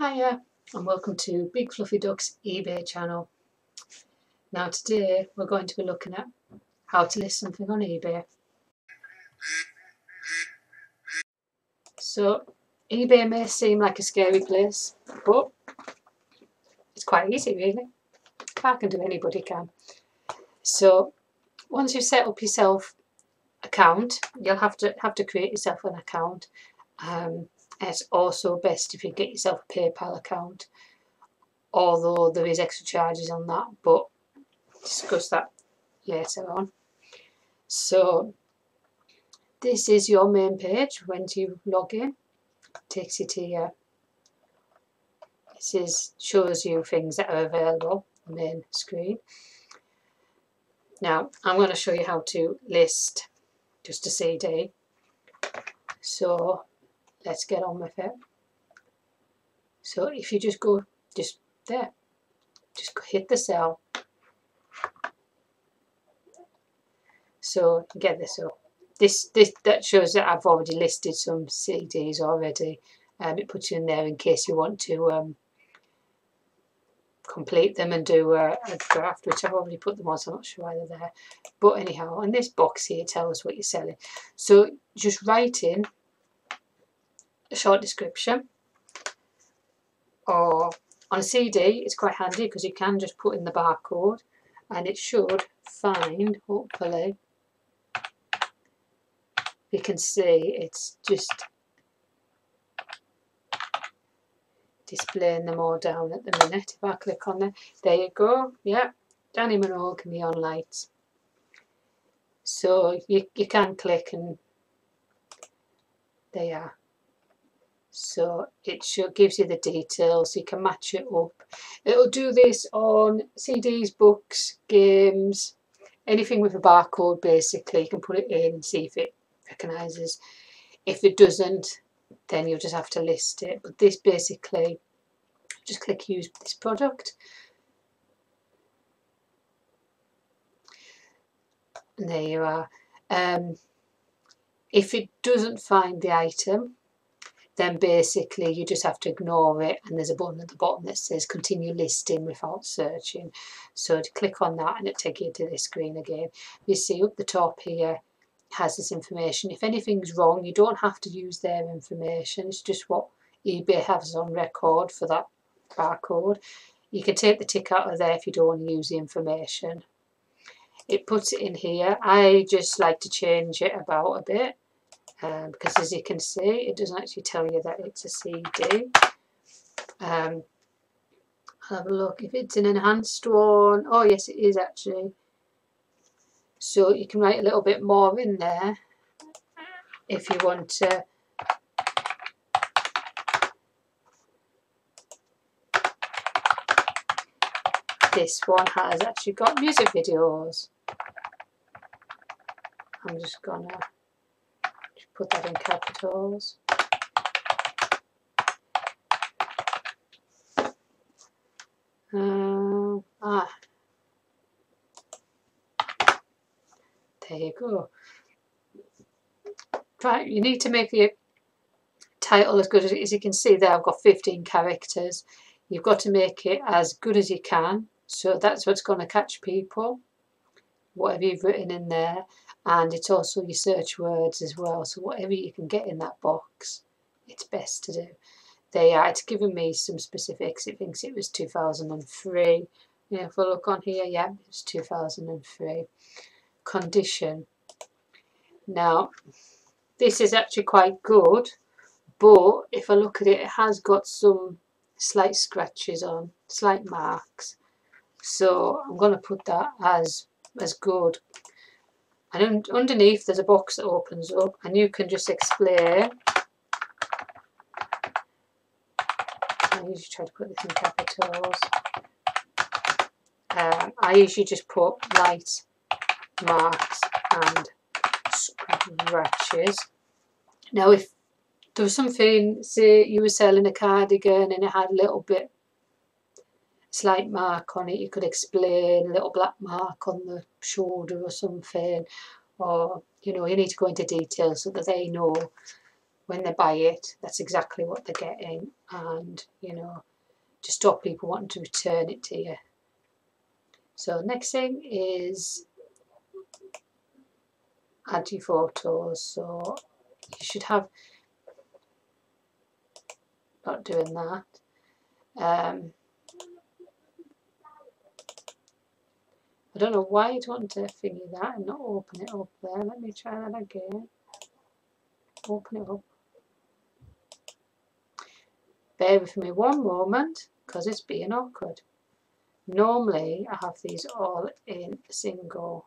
Hiya and welcome to Big Fluffy Duck's eBay channel. Now today we're going to be looking at how to list something on eBay. So eBay may seem like a scary place, but it's quite easy really. If I can do it, anybody can. So once you've set up yourself account, you'll have to create yourself an account. And it's also best if you get yourself a PayPal account, although there is extra charges on that, but discuss that later on. So this is your main page. When you log in, it takes you to your, shows you things that are available on the main screen. Now I'm going to show you how to list just a CD. So let's get on with it. So if you just go there, just hit the cell. So get this up. This that shows that I've already listed some CDs already, and it puts you in there in case you want to complete them and do a draft, which I've already put them on, so I'm not sure why they're there. But anyhow, in this box here, it tells what you're selling. So just write in a short description, or on a CD it's quite handy because you can just put in the barcode and it should find, hopefully you can see it's just displaying them all down at the minute. If I click on there, there you go, yeah, Danny Minogue Can Be On Lights. So you can click and they are. So it gives you the details, you can match it up. It'll do this on CDs, books, games, anything with a barcode basically. You can put it in and see if it recognises. If it doesn't, then you'll just have to list it. But this basically, just click use this product. And there you are. If it doesn't find the item, then basically you just have to ignore it, and there's a button at the bottom that says continue listing without searching. So to click on that and it'll take you to this screen again. You see up the top here has this information. If anything's wrong, you don't have to use their information, it's just what eBay has on record for that barcode. You can take the tick out of there if you don't want to use the information. It puts it in here. I just like to change it about a bit. Because as you can see, it doesn't actually tell you that it's a CD. I'll have a look if it's an enhanced one. Oh yes, it is actually. So you can write a little bit more in there if you want to. This one has actually got music videos. I'm just gonna put that in capitals. There you go. Right, you need to make your title as good as you can see there. I've got 15 characters. You've got to make it as good as you can. So that's what's going to catch people, whatever you've written in there. And it's also your search words as well, so whatever you can get in that box, it's best to do. They are, it's given me some specifics. It thinks it was 2003. Yeah, if I look on here, yeah, it's 2003. Condition. Now, this is actually quite good, but if I look at it, it has got some slight scratches on, slight marks. So I'm going to put that as good. And underneath there's a box that opens up and you can just explain. I usually try to put this in capitals. I usually just put light marks and scratches. Now if there was something, say you were selling a cardigan and it had a little bit slight mark on it, you could explain a little black mark on the shoulder or something, or you know, you need to go into detail so that they know when they buy it, that's exactly what they're getting, and you know, to stop people wanting to return it to you. So next thing is add your photos. So you should have, not doing that, I don't know why you'd want to thingy that and not open it up there. Let me try that again. Open it up. Bear with me one moment because it's being awkward. Normally I have these all in single.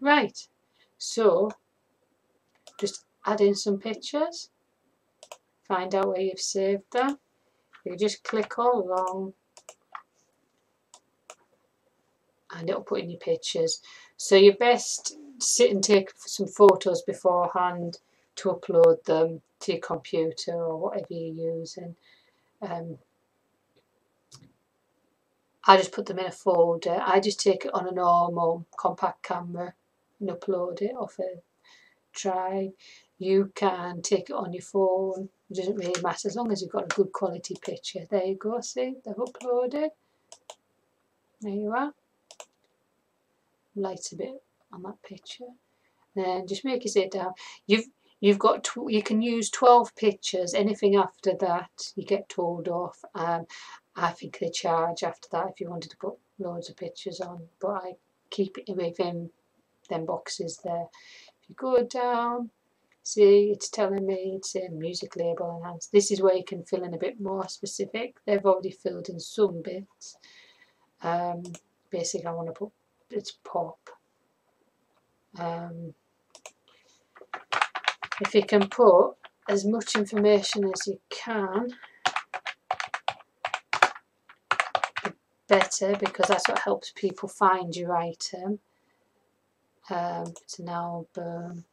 Right, so just add in some pictures, find out where you've saved them. You just click all along and it'll put in your pictures. So you best sit and take some photos beforehand to upload them to your computer or whatever you're using. I just put them in a folder. I just take it on a normal compact camera and upload it off a drive. You can take it on your phone, it doesn't really matter as long as you've got a good quality picture. There you go, see, they've uploaded. There you are. Light a bit on that picture. Then just make it sit down. You've got you can use 12 pictures. Anything after that you get told off. I think they charge after that if you wanted to put loads of pictures on, but I keep it within them boxes there. If you go down, see, it's telling me it's a music label enhanced. This is where you can fill in a bit more specific. They've already filled in some bits. Basically I want to put, it's pop. If you can put as much information as you can, the better, because that's what helps people find your item. It's an album.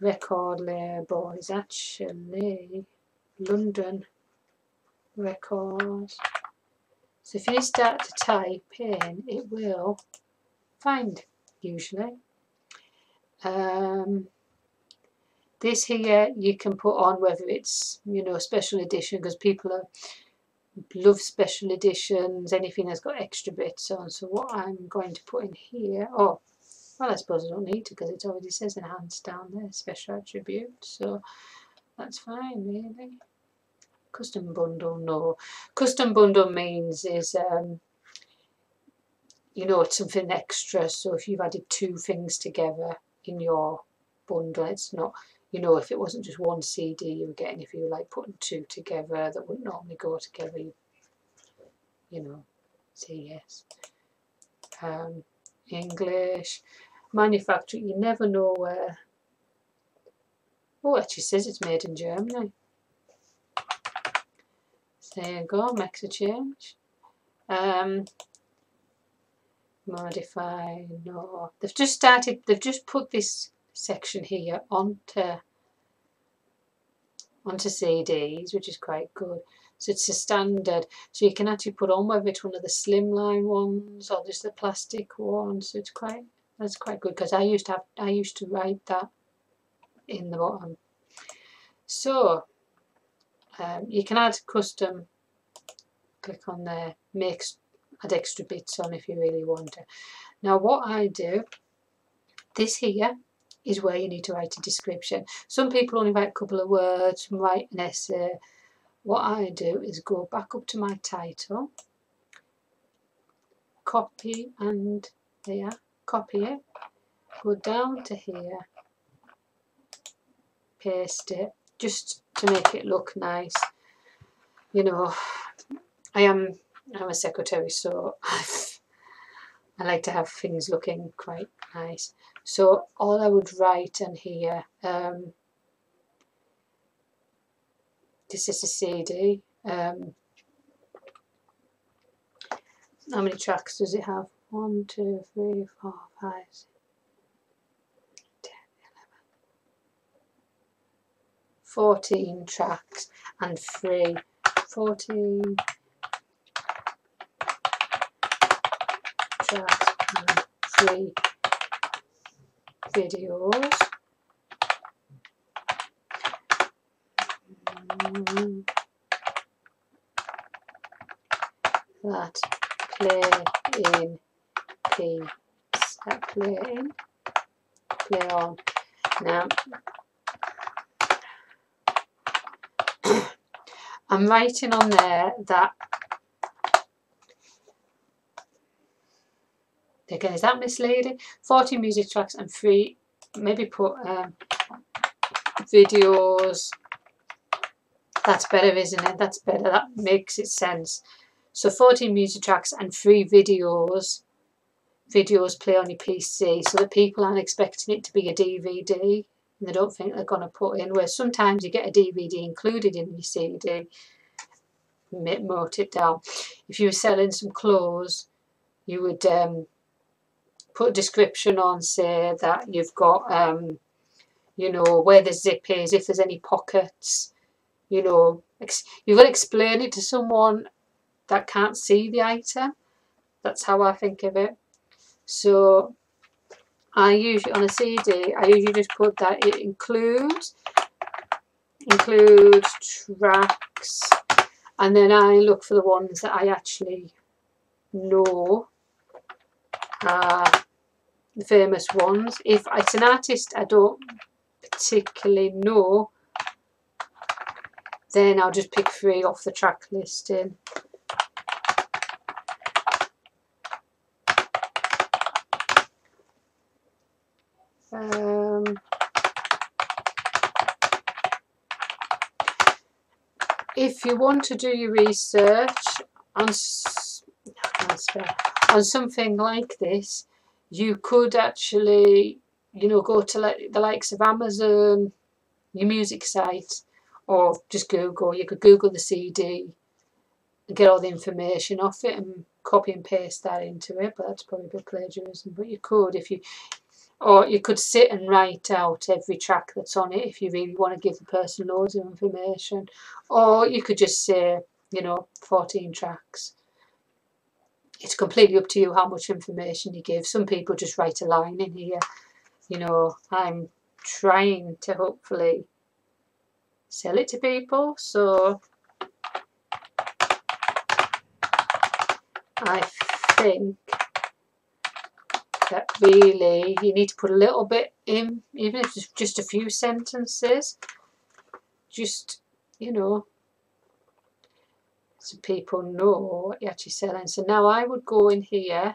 Record label is actually London Records. So if you start to type in, it will find usually. This here you can put on whether it's, you know, special edition, because people love special editions, anything that's got extra bits on. So what I'm going to put in here, oh, well, I suppose I don't need to because it already says enhanced down there, special attribute, so that's fine really. Custom bundle, no. Custom bundle means is, you know, it's something extra. So if you've added two things together in your bundle, it's not, you know, if it wasn't just one CD you were getting, if you were like putting two together that wouldn't normally go together, you know, say yes. English, manufacturer, you never know where. Oh, it actually says it's made in Germany. So there you go, makes a change. Modify, no. They've just started, they've just put this section here onto CDs, which is quite good. So it's a standard, so you can actually put on whether it's one of the slimline ones or just the plastic one. So it's quite, that's quite good, because I used to write that in the bottom. So you can add custom, click on there, add extra bits on if you really want to. Now what I do, this here is where you need to write a description. Some people only write a couple of words, write an essay. What I do is go back up to my title, copy and there, copy it, go down to here, paste it, just to make it look nice. You know, I'm a secretary, so I like to have things looking quite nice. So all I would write in here, this is a CD. How many tracks does it have? 1, 2, 3, 4, 5, 6, 10, 11, 14 tracks and free. 14 tracks and free videos. That play on. Now, I'm writing on there that, again, is that misleading? 40 music tracks and 3, maybe put videos. That's better, isn't it? That's better, that makes it sense. So 14 music tracks and 3 videos. Videos play on your PC, so that people aren't expecting it to be a DVD and they don't think they're going to put in, where sometimes you get a DVD included in your CD. Note it down. If you were selling some clothes, you would put a description on, say that you've got, you know, where the zip is, if there's any pockets, you know. You've got to explain it to someone that can't see the item. That's how I think of it. So I usually, on a CD, I usually just put that it includes tracks, and then I look for the ones that I actually know are the famous ones. If it's an artist I don't particularly know, then I'll just pick 3 off the track listing. If you want to do your research on something like this, you could actually, you know, go to like the likes of Amazon, your music site, or just Google. You could Google the CD and get all the information off it and copy and paste that into it. But that's probably a bit plagiarism. But you could, if you. Or you could sit and write out every track that's on it if you really want to give the person loads of information. Or you could just say, you know, 14 tracks. It's completely up to you how much information you give. Some people just write a line in here. You know, I'm trying to hopefully sell it to people. So I think that really you need to put a little bit in, even if it's just a few sentences, just, you know, so people know what you're actually selling. So now I would go in here,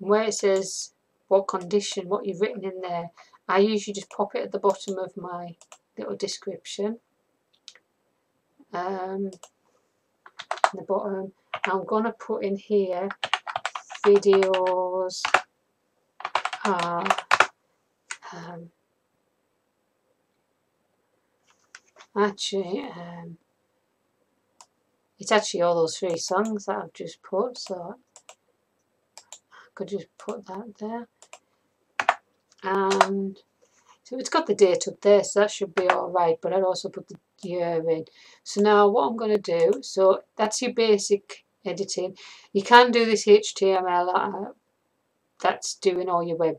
and where it says what condition, what you've written in there, I usually just pop it at the bottom of my little description, the bottom. I'm gonna put in here videos are it's actually all those 3 songs that I've just put, so I could just put that there, and so it's got the date up there, so that should be alright. But I'd also put the year in. So now what I'm going to do, so that's your basic editing. You can do this HTML, that's doing all your web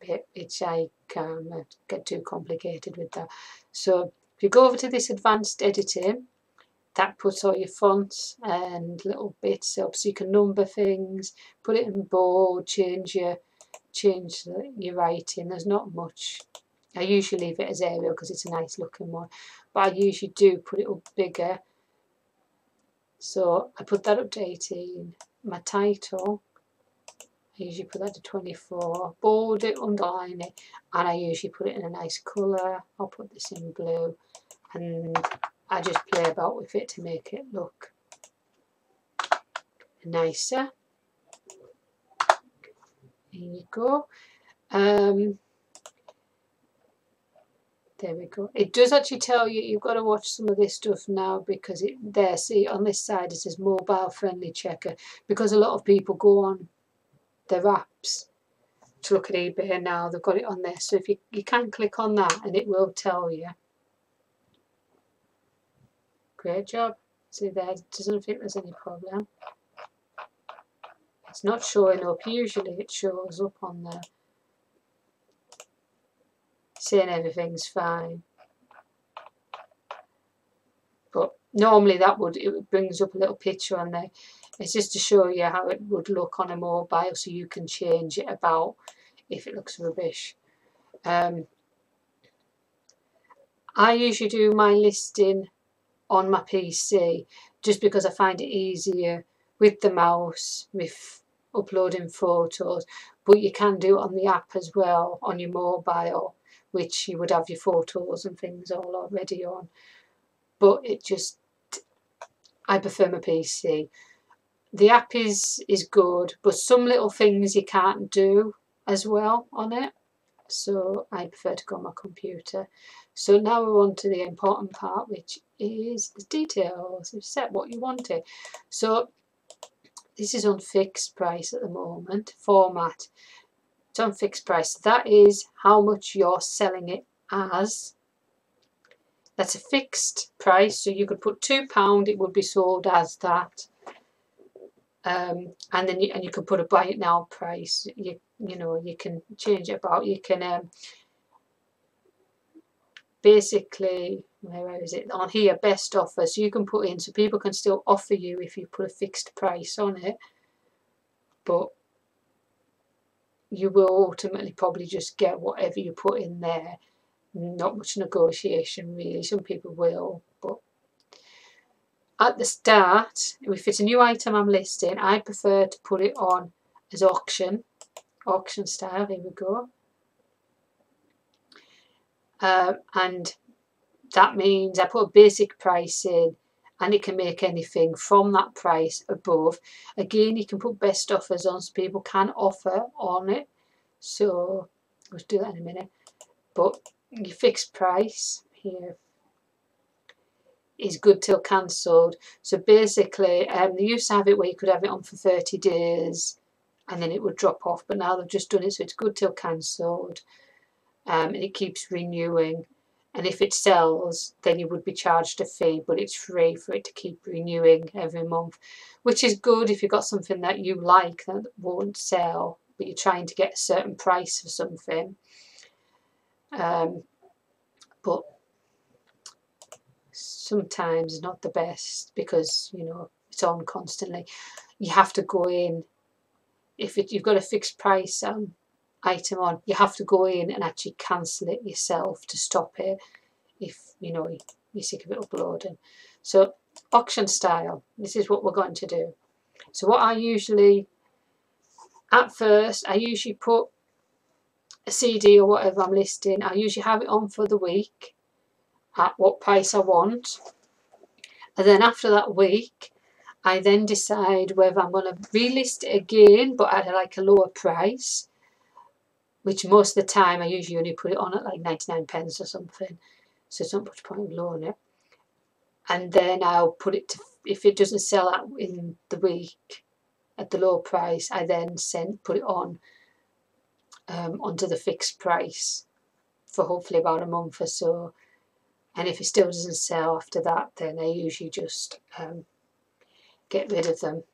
bit, which I can't get too complicated with that. So if you go over to this advanced editing, that puts all your fonts and little bits up, so you can number things, put it in bold, change your writing. There's not much. I usually leave it as Arial because it's a nice looking one, but I usually do put it up bigger. So I put that up to 18. My title, I usually put that to 24, bold it, underline it, and I usually put it in a nice colour. I'll put this in blue, and I just play about with it to make it look nicer. There you go. There we go. It does actually tell you, you've got to watch some of this stuff now, because it, there, see on this side it says mobile friendly checker, because a lot of people go on their apps to look at eBay now, they've got it on there. So if you can click on that and it will tell you. Great job. See there, doesn't think there's any problem. It's not showing up, usually it shows up on there. saying everything's fine. But normally that would, it brings up a little picture on there. It's just to show you how it would look on a mobile, so you can change it about if it looks rubbish. I usually do my listing on my PC just because I find it easier with the mouse with uploading photos, but you can do it on the app as well on your mobile, which you would have your photos and things all already on. But it just, I prefer my PC. The app is good, but some little things you can't do as well on it, so I prefer to go on my computer. So now we're on to the important part, which is the details. You've set what you wanted. So this is on fixed price at the moment. Format, it's on fixed price. That is how much you're selling it as. That's a fixed price, so you could put £2, it would be sold as that. And then you can put a buy it now price. You know, you can change it about. You can basically, where is it on here, best offer, so you can put in, so people can still offer you if you put a fixed price on it, but you will ultimately probably just get whatever you put in there. Not much negotiation really. Some people will, but at the start, if it's a new item I'm listing, I prefer to put it on as auction style. Here we go. And that means I put a basic price in, and it can make anything from that price above. Again, you can put best offers on, so people can offer on it. So we'll do that in a minute. But your fixed price here is good till cancelled. So basically, they used to have it where you could have it on for 30 days and then it would drop off, but now they've just done it so it's good till cancelled, and it keeps renewing. And if it sells, then you would be charged a fee, but it's free for it to keep renewing every month, which is good if you've got something that you like that won't sell, but you're trying to get a certain price for something. But sometimes not the best, because you know it's on constantly. You have to go in, if you've got a fixed price item on, you have to go in and actually cancel it yourself to stop it if you know you're sick of it uploading. So auction style, this is what we're going to do. So what I usually, at first I usually put a CD or whatever I'm listing, I usually have it on for the week at what price I want, and then after that week I then decide whether I'm going to relist it again but at like a lower price, which most of the time I usually only put it on at like 99p or something, so it's not much point in lowering it. And then I'll put it to, if it doesn't sell out in the week at the low price, I then put it on onto the fixed price for hopefully about a month or so. And if it still doesn't sell after that, then I usually just get rid of them.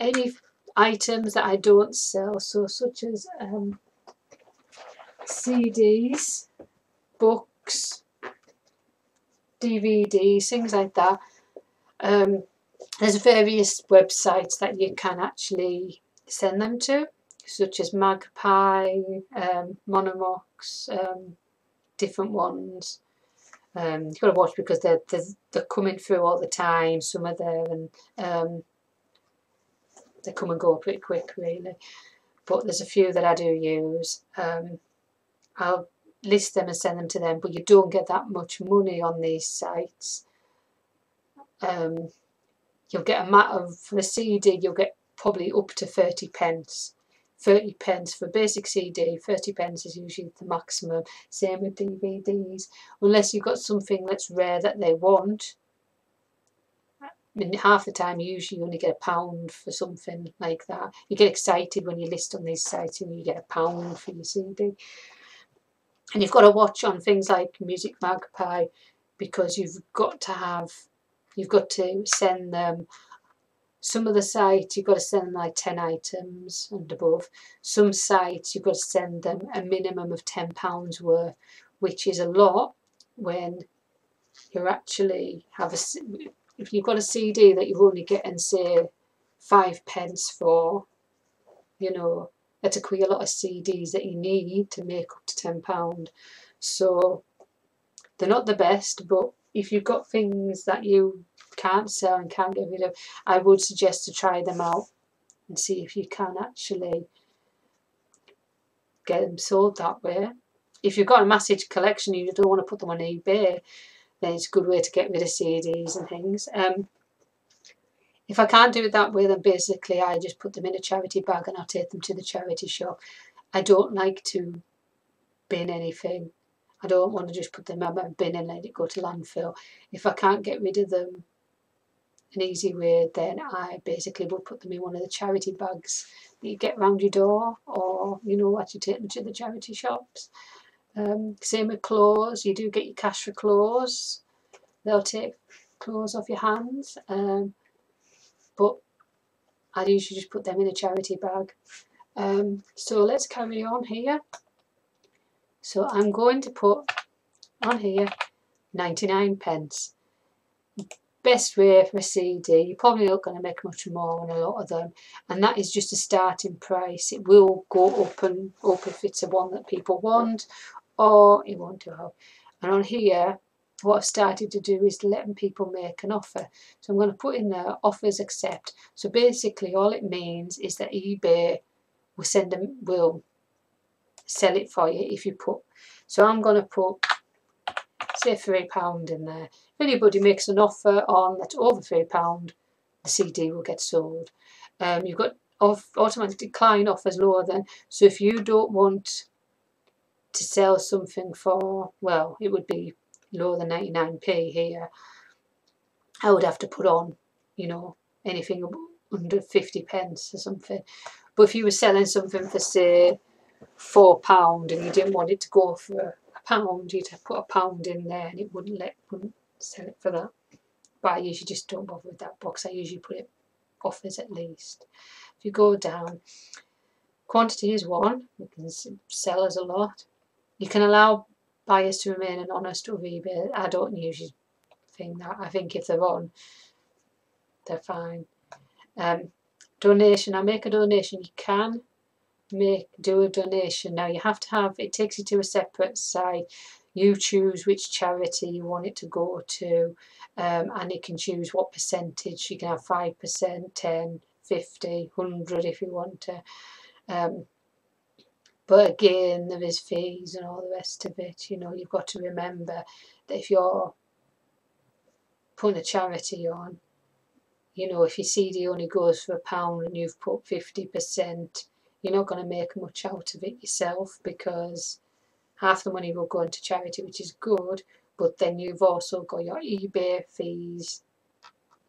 Any items that I don't sell, so such as CDs, books, DVDs, things like that. There's various websites that you can actually send them to, such as Magpie, Monomox, different ones. You've got to watch because they're coming through all the time. Some are there, and they come and go pretty quick really, but there's a few that I do use. I'll list them and send them to them, but you don't get that much money on these sites. You'll get a matter of, for a CD you'll get probably up to 30p. 30p for a basic CD, 30p is usually the maximum. Same with DVDs, unless you've got something that's rare that they want. I mean, half the time you usually only get £1 for something like that. You get excited when you list on these sites and you get £1 for your CD. And you've got to watch on things like Music Magpie, because you've got to send them Some of the sites you've got to send them like 10 items and above. Some sites you've got to send them a minimum of £10 worth, which is a lot when you're actually have a, if you've got a CD that you're only getting say 5p for, you know, that's a quite a lot of CDs that you need to make up to £10. So they're not the best, but if you've got things that you can't sell and can't get rid of, I would suggest to try them out and see if you can actually get them sold that way. If you've got a massive collection and you don't want to put them on eBay, then it's a good way to get rid of CDs and things. If I can't do it that way, then basically I just put them in a charity bag and I'll take them to the charity shop. I don't like to bin anything. I don't want to just put them in my bin and let it go to landfill. If I can't get rid of them an easy way, then I basically will put them in one of the charity bags that you get round your door, or, you know, actually take them to the charity shops. Same with clothes. You do get your cash for clothes. They'll take clothes off your hands. But I'd usually just put them in a charity bag. So let's carry on here. So I'm going to put on here 99p. Best way for a CD. You're probably not going to make much more on a lot of them, and that is just a starting price. It will go up and up if it's a one that people want, or it won't do well. And on here, what I've started to do is letting people make an offer. So I'm going to put in there offers accept. So basically, all it means is that eBay will send them sell it for you if you put. So I'm going to put, say, £3 in there. If anybody makes an offer on that's over £3, the CD will get sold. You've got automatic decline offers lower than. So if you don't want to sell something for, well, it would be lower than 99p here, I would have to put on, you know, anything under 50p or something. But if you were selling something for, say, £4 and you didn't want it to go for £1, you'd have put £1 in there and it wouldn't sell it for that. But I usually just don't bother with that box. I usually put it offers at least. If you go down, quantity is one. You can sell as a lot. You can allow buyers to remain anonymous with eBay. I don't usually think that. I think if they're on, they're fine. Donation. I make a donation. You can do a donation. Now you have to have, it takes you to a separate site. You choose which charity you want it to go to, and it can choose what percentage. You can have 5%, 10, 50, 100 if you want to. But again, there is fees and all the rest of it. You know, you've got to remember that if you're putting a charity on, you know, if your CD only goes for £1 and you've put 50%, you're not going to make much out of it yourself, because half the money will go into charity, which is good, but then you've also got your eBay fees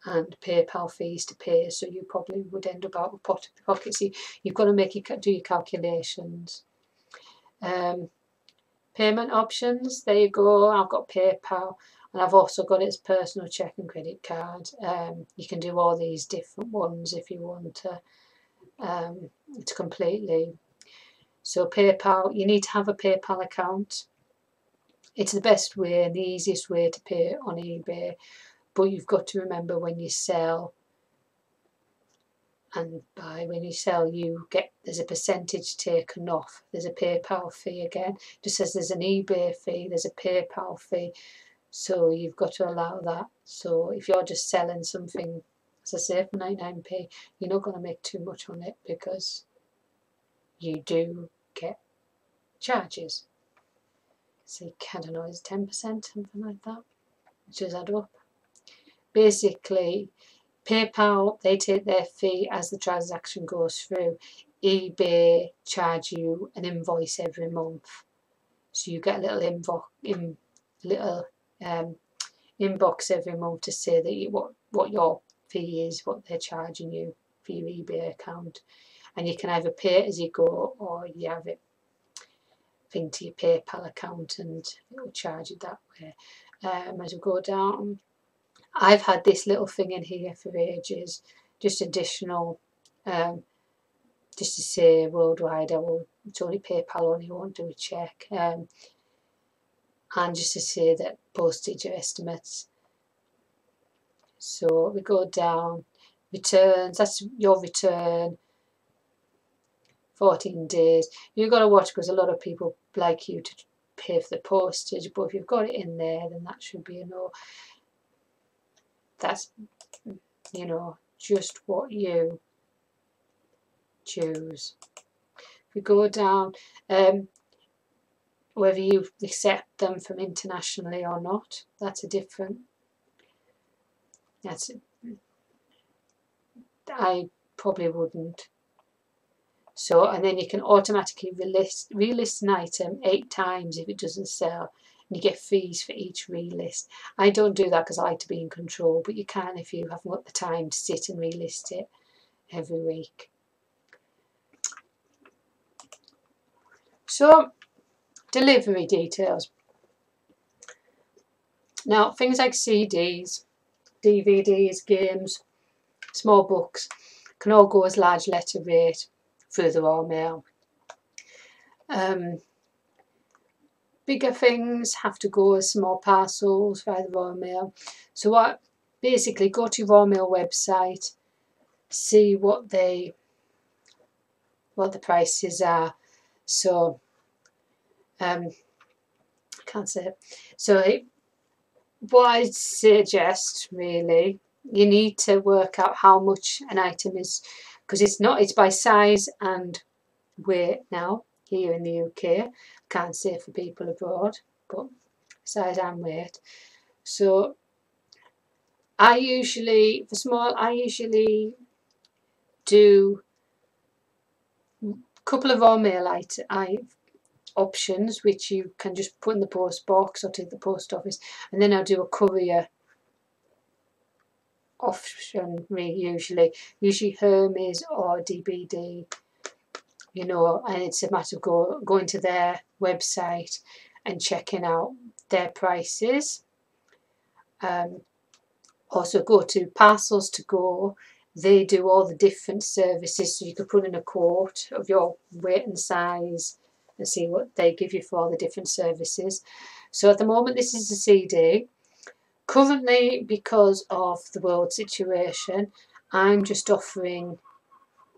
and PayPal fees to pay, so you probably would end up out of pocket. So you've got to do your calculations. Payment options, there you go. I've got PayPal, and I've also got its personal cheque and credit card. You can do all these different ones if you want to. It's completely, so PayPal, you need to have a PayPal account. It's the best way and the easiest way to pay on eBay, but you've got to remember when you sell and buy, when you sell, you get, there's a percentage taken off. There's a PayPal fee again, just as there's an eBay fee, there's a PayPal fee, so you've got to allow that. So if you're just selling something, as I say, for 99p, you're not going to make too much on it because you do get charges. See, I don't know, it's 10%, something like that, which does add up. Basically, PayPal, they take their fee as the transaction goes through. eBay charge you an invoice every month. So you get a little inbox every month to say that what your fee is, what they're charging you for your eBay account, and you can either pay it as you go or you have it thing to your PayPal account and it will charge you that way. As we go down, I've had this little thing in here for ages, just additional, just to say worldwide, it's only PayPal, only won't do a check, and just to say that postage are estimates. So we go down, returns, that's your return, 14 days. You've got to watch because a lot of people like you to pay for the postage, but if you've got it in there, then that should be a no. That's, you know, just what you choose. If we go down, whether you accept them from internationally or not, that's a different. That's, I probably wouldn't. So, and then you can automatically relist an item 8 times if it doesn't sell, and you get fees for each relist. I don't do that because I like to be in control, but you can if you haven't got the time to sit and relist it every week. So, delivery details. Now, things like CDs, DVDs, games, small books can all go as large letter rate through the raw mail. Bigger things have to go as small parcels via the raw mail. So what, basically go to raw mail website, see what they, what the prices are. So I can't say it. So what I'd suggest really, you need to work out how much an item is, because it's not, it's by size and weight now here in the UK. Can't say for people abroad, but size and weight. So I usually, for small, I usually do a couple of raw mail options, which you can just put in the post box or to the post office, and then I'll do a courier option usually Hermes or DBD, you know, and it's a matter of going to their website and checking out their prices. Also go to Parcels to Go, they do all the different services, so you could put in a quote of your weight and size and see what they give you for all the different services. So at the moment this is a CD. Currently, because of the world situation, I'm just offering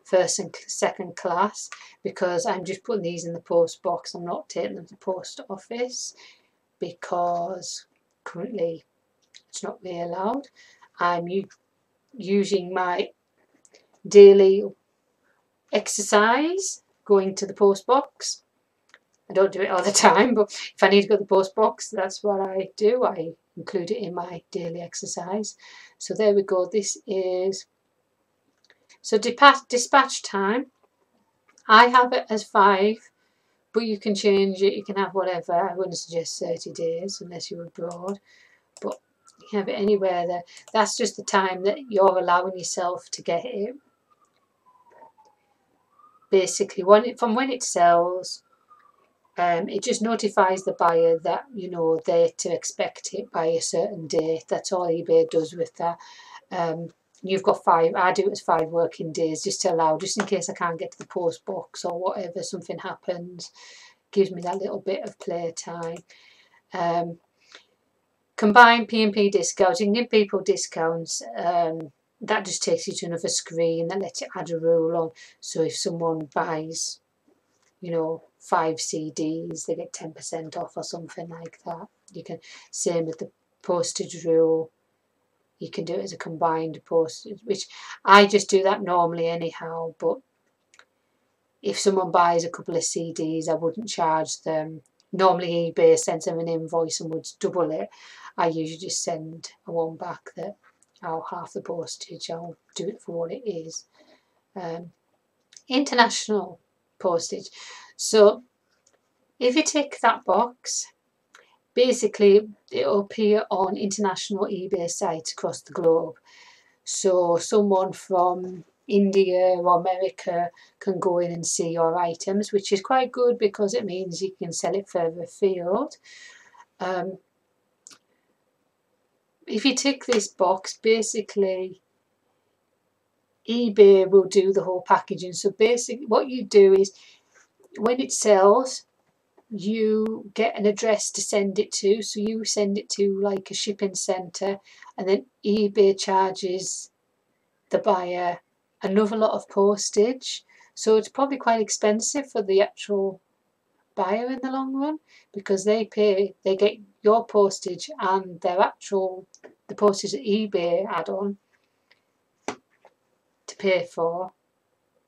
first and second class because I'm just putting these in the post box. I'm not taking them to the post office because currently it's not really allowed. I'm using my daily exercise, going to the post box. I don't do it all the time, but if I need to go to the post box, that's what I do. I include it in my daily exercise. So there we go. This is, so dispatch time, I have it as 5, but you can change it, you can have whatever. I wouldn't suggest 30 days unless you're abroad, but you can have it anywhere there. That's just the time that you're allowing yourself to get it. Basically, from when it sells, it just notifies the buyer that, you know, they're to expect it by a certain date. That's all eBay does with that. You've got 5, I do it as 5 working days just to allow, just in case I can't get to the post box or whatever, something happens, gives me that little bit of play time. Combined P&P discounts, you can give people discounts. That just takes you to another screen that lets you add a rule on. So if someone buys, you know, 5 CDs, they get 10% off or something like that. You can, same with the postage rule, you can do it as a combined postage, which I just do that normally anyhow, but if someone buys a couple of CDs, I wouldn't charge them. Normally eBay sends them an invoice and would double it. I usually just send a one back that I'll half the postage, I'll do it for what it is. International postage. So if you tick that box, basically it will appear on international eBay sites across the globe. So someone from India or America can go in and see your items, which is quite good because it means you can sell it further afield. If you tick this box, basically eBay will do the whole packaging. So basically what you do is when it sells, you get an address to send it to, so you send it to like a shipping centre, and then eBay charges the buyer another lot of postage. So it's probably quite expensive for the actual buyer in the long run, because they pay, they get your postage and their actual, the postage that eBay add on to pay for,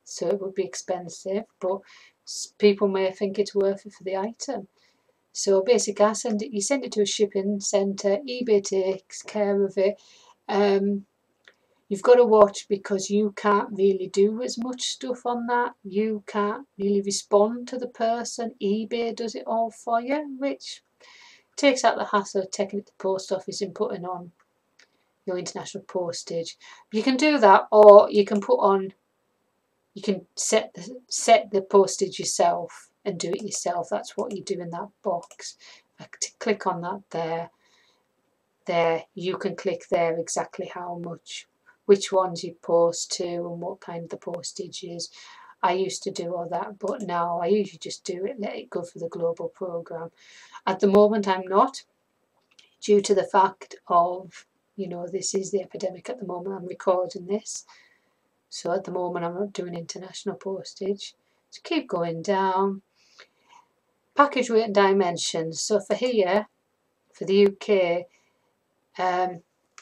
so it would be expensive, but people may think it's worth it for the item. So basically I send it, you send it to a shipping centre, eBay takes care of it. You've got to watch, because you can't really do as much stuff on that. You can't really respond to the person. eBay does it all for you, which takes out the hassle of taking it to the post office and putting on your international postage. You can do that, or you can put on, you can set the postage yourself and do it yourself. That's what you do in that box. To click on that there you can click there exactly how much, which ones you post to and what kind of the postage is. I used to do all that, but now I usually just do it, let it go for the global program. At the moment I'm not, due to the fact of, you know, this is the epidemic at the moment I'm recording this. So at the moment I'm not doing international postage. So keep going down. Package weight and dimensions. So for here, for the UK,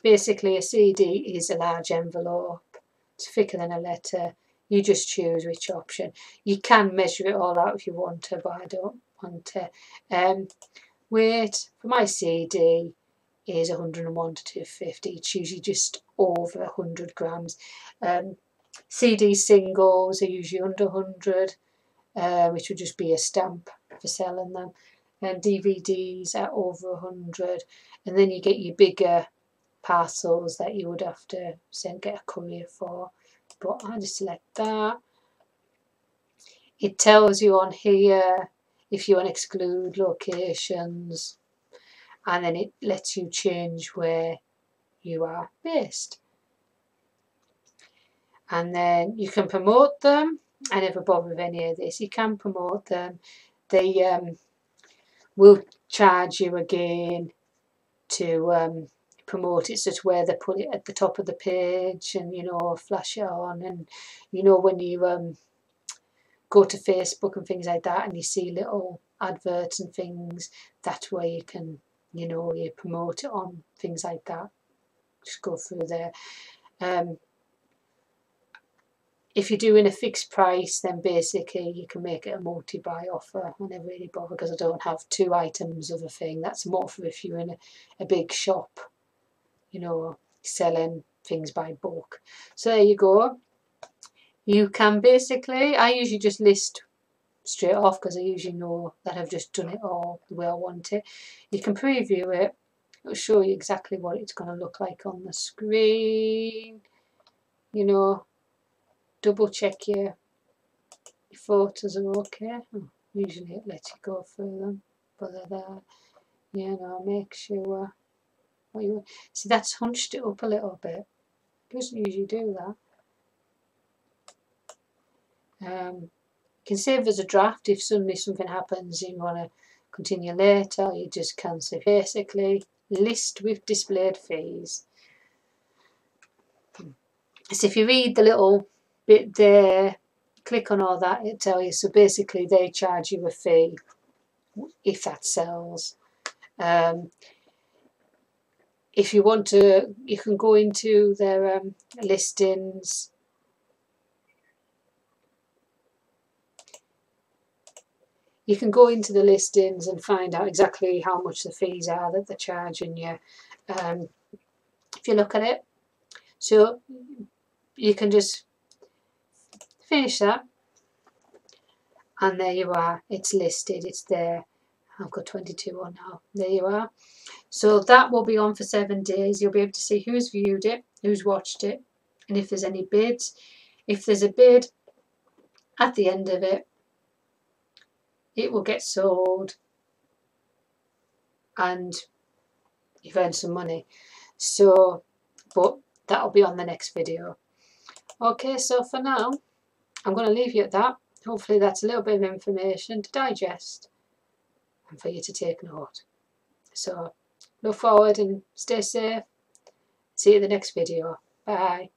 basically a CD is a large envelope, it's thicker than a letter. You just choose which option. You can measure it all out if you want to, but I don't want to. Weight for my CD is 101 to 250, it's usually just over 100 grams. CD singles are usually under 100, which would just be a stamp for selling them. And DVDs are over 100, and then you get your bigger parcels that you would have to send, get a courier for, but I just select that. It tells you on here if you want to exclude locations, and then it lets you change where you are based, and then you can promote them. I never bother with any of this. You can promote them. They will charge you again to promote it, such where they put it at the top of the page, and you know, flash it on, and you know, when you go to Facebook and things like that and you see little adverts and things, that's where you can, you know, you promote it on things like that. Just go through there. If you're doing a fixed price, then basically you can make it a multi-buy offer. I never really bother because I don't have two items of a thing. That's more for if you're in a big shop, you know, selling things by bulk. So there you go. You can basically, I usually just list straight off because I usually know that I've just done it all the way I want it. You can preview it. It'll show you exactly what it's going to look like on the screen. You know, double check your photos are okay. Usually it lets you go through them, but they're there. You know, make sure what you see. That's hunched it up a little bit. It doesn't usually do that. You can save as a draft if suddenly something happens and you want to continue later, or you just cancel. Basically, list with displayed fees. So if you read the little bit there, click on all that, it tells you. So basically they charge you a fee if that sells. If you want to, you can go into their listings. You can go into the listings and find out exactly how much the fees are that they're charging you. If you look at it, so you can just finish that, and there you are, it's listed, it's there. I've got 22 on now. There you are. So that will be on for 7 days. You'll be able to see who's viewed it, who's watched it, and if there's any bids. If there's a bid at the end of it, it will get sold and you've earned some money. So, but that'll be on the next video. Okay, so for now I'm going to leave you at that. Hopefully that's a little bit of information to digest and for you to take note. So look forward and stay safe. See you in the next video. Bye.